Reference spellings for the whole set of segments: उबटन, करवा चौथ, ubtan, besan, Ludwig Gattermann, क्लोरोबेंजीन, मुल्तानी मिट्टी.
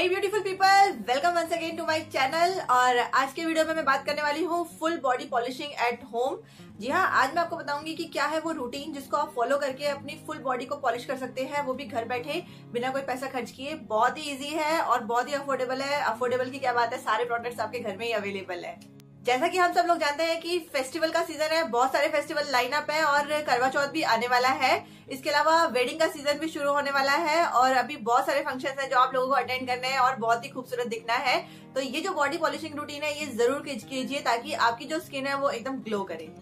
Hey beautiful people, welcome once again to my channel. और आज के वीडियो में मैं बात करने वाली हूँ full body polishing at home. जी हाँ, आज मैं आपको बताऊंगी कि क्या है वो रूटीन जिसको आप फॉलो करके अपनी फुल बॉडी को पॉलिश कर सकते हैं, वो भी घर बैठे बिना कोई पैसा खर्च किए। बहुत ही इजी है और बहुत ही अफोर्डेबल है। अफोर्डेबल की क्या बात है, सारे प्रोडक्ट्स आपके घर में ही अवेलेबल है। जैसा कि हम सब लोग जानते हैं कि फेस्टिवल का सीजन है, बहुत सारे फेस्टिवल लाइनअप है और करवा चौथ भी आने वाला है। इसके अलावा वेडिंग का सीजन भी शुरू होने वाला है और अभी बहुत सारे फंक्शंस हैं जो आप लोगों को अटेंड करने हैं और बहुत ही खूबसूरत दिखना है। तो ये जो बॉडी पॉलिशिंग रूटीन है ये जरूर कीजिए ताकि आपकी जो स्किन है वो एकदम ग्लो करे।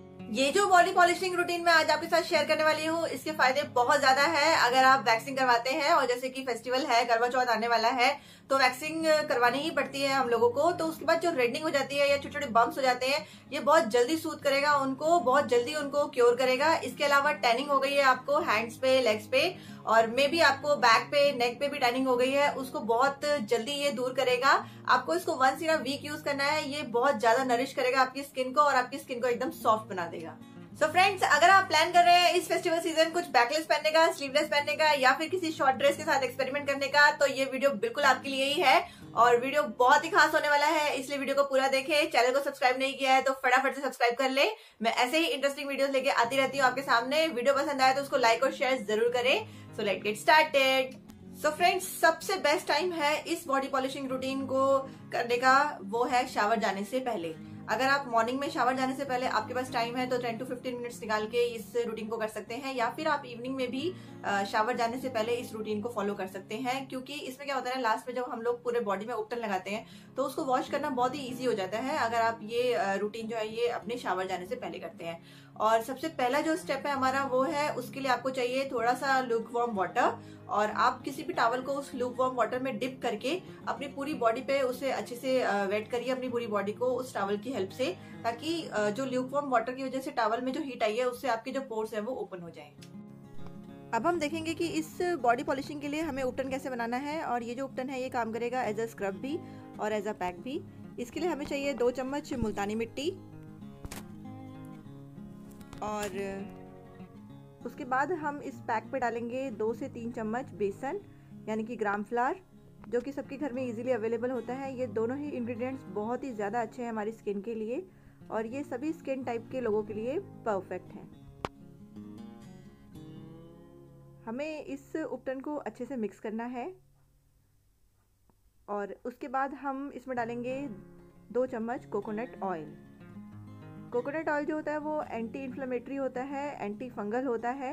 ये जो बॉडी पॉलिशिंग रूटीन मैं आज आपके साथ शेयर करने वाली हूँ, इसके फायदे बहुत ज्यादा है। अगर आप वैक्सिंग करवाते हैं और जैसे कि फेस्टिवल है, करवा चौथ आने वाला है, तो वैक्सिंग करवानी ही पड़ती है हम लोगों को। तो उसके बाद जो रेडनिंग हो जाती है या छोटे छोटे बम्प्स हो जाते हैं, ये बहुत जल्दी सूद करेगा उनको, बहुत जल्दी उनको क्योर करेगा। इसके अलावा टैनिंग हो गई है आपको हैंड्स पे, लेग्स पे और मे भी आपको बैक पे, नेक पे भी टैनिंग हो गई है, उसको बहुत जल्दी ये दूर करेगा। आपको इसको once in a week use करना है। ये बहुत ज्यादा नरिश करेगा आपकी स्किन को और आपकी स्किन को एकदम सॉफ्ट बना देगा। सो फ्रेंड्स, अगर आप प्लान कर रहे हैं इस फेस्टिवल सीजन कुछ बैकलेस पहनने का, स्लीवलेस पहनने का या फिर किसी शॉर्ट ड्रेस के साथ एक्सपेरिमेंट करने का, तो ये वीडियो बिल्कुल आपके लिए ही है और वीडियो बहुत ही खास होने वाला है। इसलिए वीडियो को पूरा देखें। चैनल को सब्सक्राइब नहीं किया है तो फटाफट से सब्सक्राइब कर ले। मैं ऐसे ही इंटरेस्टिंग वीडियो लेके आती रहती हूँ आपके सामने। वीडियो पसंद आए तो उसको लाइक और शेयर जरूर करें। So let's get started. So friends, सबसे बेस्ट टाइम है इस बॉडी पॉलिशिंग रूटीन को करने का, वो है शावर जाने से पहले। अगर आप मॉर्निंग में शावर जाने से पहले आपके पास टाइम है तो 10 टू 15 मिनट्स निकाल के इस रूटीन को कर सकते हैं, या फिर आप इवनिंग में भी शावर जाने से पहले इस रूटीन को फॉलो कर सकते हैं। क्योंकि इसमें क्या होता है, लास्ट में जब हम लोग पूरे बॉडी में उबटन लगाते हैं तो उसको वॉश करना बहुत ही ईजी हो जाता है अगर आप ये रूटीन जो है ये अपने शावर जाने से पहले करते हैं। और सबसे पहला जो स्टेप है हमारा, वो है उसके लिए आपको चाहिए थोड़ा सा लूकवार्म वाटर। और आप किसी भी टावल को उस लूकवार्म वाटर में डिप करके अपनी पूरी बॉडी पे उसे अच्छे से वेट करिए, अपनी पूरी बॉडी को उस टावल की हेल्प से, ताकि जो लूकवार्म वाटर की वजह से टावल में जो हीट आई है उससे आपके जो पोर्स है वो ओपन हो जाए। अब हम देखेंगे कि इस बॉडी पॉलिशिंग के लिए हमें उबटन कैसे बनाना है। और ये जो उबटन है ये काम करेगा एज अ स्क्रब भी और एज अ पैक भी। इसके लिए हमें चाहिए 2 चम्मच मुल्तानी मिट्टी। और उसके बाद हम इस पैक पे डालेंगे 2 से 3 चम्मच बेसन यानी कि ग्राम फ्लावर, जो कि सबके घर में इजीली अवेलेबल होता है। ये दोनों ही इंग्रेडिएंट्स बहुत ही ज़्यादा अच्छे हैं हमारी स्किन के लिए और ये सभी स्किन टाइप के लोगों के लिए परफेक्ट हैं। हमें इस उबटन को अच्छे से मिक्स करना है। और उसके बाद हम इसमें डालेंगे 2 चम्मच कोकोनट ऑयल। कोकोनट ऑयल जो होता है वो एंटी इन्फ्लेमेटरी होता है, एंटी फंगल होता है।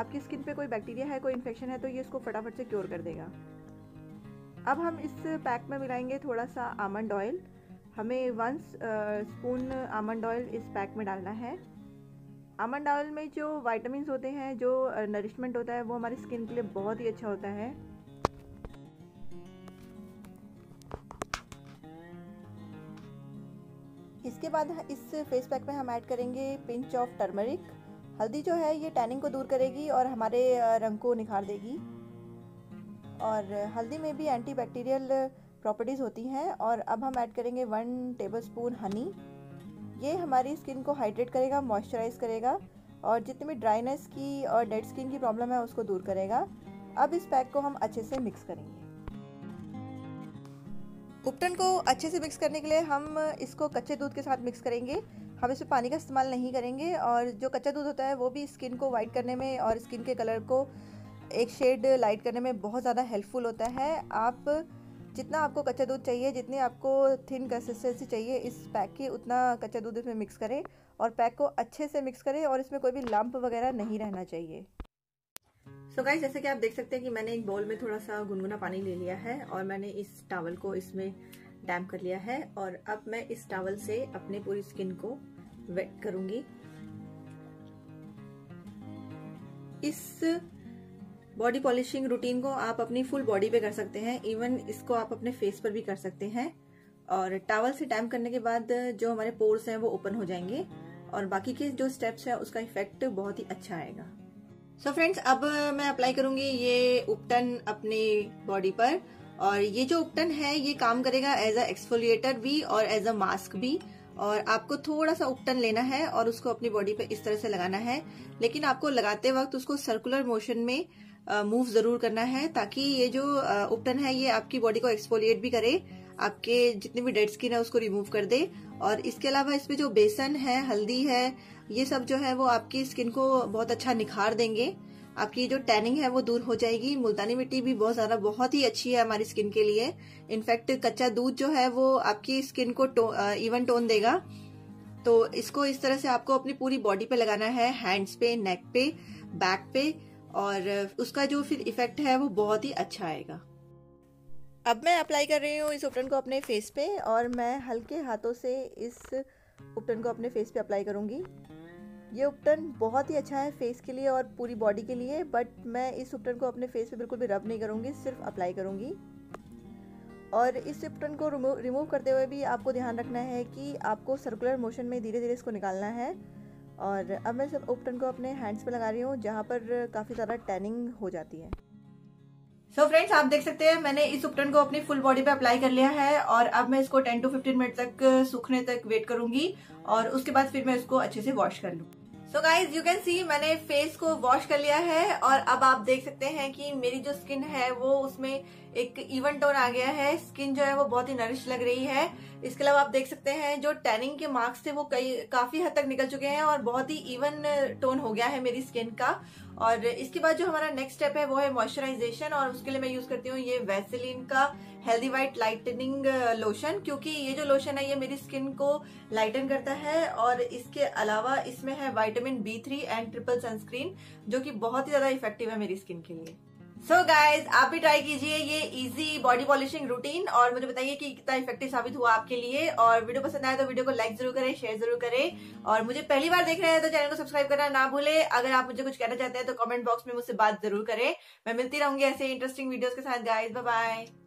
आपकी स्किन पे कोई बैक्टीरिया है, कोई इन्फेक्शन है तो ये इसको फटाफट से क्योर कर देगा। अब हम इस पैक में मिलाएंगे थोड़ा सा आमंड ऑयल। हमें 1 स्पून आमंड ऑयल इस पैक में डालना है। आमंड ऑयल में जो विटामिन होते हैं, जो नरिशमेंट होता है, वो हमारी स्किन के लिए बहुत ही अच्छा होता है। इसके बाद इस फेस पैक में हम ऐड करेंगे पिंच ऑफ टर्मरिक। हल्दी जो है ये टैनिंग को दूर करेगी और हमारे रंग को निखार देगी। और हल्दी में भी एंटी बैक्टीरियल प्रॉपर्टीज़ होती हैं। और अब हम ऐड करेंगे 1 टेबलस्पून हनी। ये हमारी स्किन को हाइड्रेट करेगा, मॉइस्चराइज करेगा और जितनी भी ड्राइनेस की और डेड स्किन की प्रॉब्लम है उसको दूर करेगा। अब इस पैक को हम अच्छे से मिक्स करेंगे। उबटन को अच्छे से मिक्स करने के लिए हम इसको कच्चे दूध के साथ मिक्स करेंगे। हम इसमें पानी का इस्तेमाल नहीं करेंगे। और जो कच्चा दूध होता है वो भी स्किन को वाइट करने में और स्किन के कलर को एक शेड लाइट करने में बहुत ज़्यादा हेल्पफुल होता है। आप जितना आपको कच्चा दूध चाहिए, जितनी आपको थिन कंसिस्टेंसी चाहिए इस पैक की, उतना कच्चा दूध इसमें मिक्स करें और पैक को अच्छे से मिक्स करें और इसमें कोई भी लम्प वगैरह नहीं रहना चाहिए। सो गाइस, जैसे कि आप देख सकते हैं कि मैंने एक बाउल में थोड़ा सा गुनगुना पानी ले लिया है और मैंने इस टॉवल को इसमें डैम्प कर लिया है। और अब मैं इस टॉवल से अपने पूरी स्किन को वेट करूंगी। इस बॉडी पॉलिशिंग रूटीन को आप अपनी फुल बॉडी पे कर सकते हैं, इवन इसको आप अपने फेस पर भी कर सकते हैं। और टॉवल से डैम्प करने के बाद जो हमारे पोर्स हैं वो ओपन हो जाएंगे और बाकी के जो स्टेप्स हैं उसका इफेक्ट बहुत ही अच्छा आएगा। सो फ्रेंड्स, अब मैं अप्लाई करूंगी ये उबटन अपने बॉडी पर। और ये जो उबटन है ये काम करेगा एज अ एक्सफोलिएटर भी और एज अ मास्क भी। और आपको थोड़ा सा उबटन लेना है और उसको अपनी बॉडी पे इस तरह से लगाना है, लेकिन आपको लगाते वक्त उसको सर्कुलर मोशन में मूव जरूर करना है ताकि ये जो उपटन है ये आपकी बॉडी को एक्सफोलिएट भी करे, आपके जितनी भी डेड स्किन है उसको रिमूव कर दे। और इसके अलावा इसमें जो बेसन है, हल्दी है, ये सब जो है वो आपकी स्किन को बहुत अच्छा निखार देंगे। आपकी जो टैनिंग है वो दूर हो जाएगी। मुल्तानी मिट्टी भी बहुत ज्यादा बहुत ही अच्छी है हमारी स्किन के लिए। इनफैक्ट कच्चा दूध जो है वो आपकी स्किन को इवन टोन देगा। तो इसको इस तरह से आपको अपनी पूरी बॉडी पे लगाना है, हैंड्स पे, नेक पे, बैक पे, और उसका जो फिर इफेक्ट है वो बहुत ही अच्छा आएगा। अब मैं अप्लाई कर रही हूँ इस उपटन को अपने फेस पे, और मैं हल्के हाथों से इस उपटन को अपने फेस पे अप्लाई करूँगी। ये उपटन बहुत ही अच्छा है फेस के लिए और पूरी बॉडी के लिए, बट मैं इस उपटन को अपने फेस पे बिल्कुल भी रब नहीं करूँगी, सिर्फ अप्लाई करूँगी। और इस उपटन को रिमूव करते हुए भी आपको ध्यान रखना है कि आपको सर्कुलर मोशन में धीरे धीरे इसको निकालना है। और अब मैं सब उपटन को अपने हैंड्स पे लगा रही हूँ जहाँ पर काफ़ी ज़्यादा टैनिंग हो जाती है। सो फ्रेंड्स, आप देख सकते हैं मैंने इस उपटन को अपनी फुल बॉडी पे अप्लाई कर लिया है, और अब मैं इसको 10 टू 15 मिनट तक सूखने तक वेट करूंगी और उसके बाद फिर मैं इसको अच्छे से वॉश कर लूँ। So guys, you can see मैंने फेस को वॉश कर लिया है और अब आप देख सकते हैं कि मेरी जो स्किन है वो उसमें एक इवन टोन आ गया है। स्किन जो है वो बहुत ही नरिश लग रही है। इसके अलावा आप देख सकते हैं जो टैनिंग के मार्क्स थे वो काफी हद तक निकल चुके हैं और बहुत ही इवन टोन हो गया है मेरी स्किन का। और इसके बाद जो हमारा नेक्स्ट स्टेप है वो है मॉइस्चराइजेशन, और उसके लिए मैं यूज करती हूँ ये वैसलीन का हेल्दी वाइट लाइटनिंग लोशन, क्योंकि ये जो लोशन है ये मेरी स्किन को लाइटन करता है। और इसके अलावा इसमें है vitamin B3 and triple sunscreen, जो कि बहुत ही ज्यादा इफेक्टिव है मेरी स्किन के लिए। सो गाइज, आप भी ट्राई कीजिए ये इजी बॉडी पॉलिशिंग रूटीन और मुझे बताइए कि कितना इफेक्टिव साबित हुआ आपके लिए। और वीडियो पसंद आए तो वीडियो को लाइक जरूर करें, शेयर जरूर करें, और मुझे पहली बार देख रहे हैं तो चैनल को सब्सक्राइब करना ना भूले। अगर आप मुझे कुछ कहना चाहते हैं तो कमेंट बॉक्स में मुझसे बात जरूर करें। मैं मिलती रहूंगी ऐसे इंटरेस्टिंग वीडियोज के साथ। Guys, bye bye.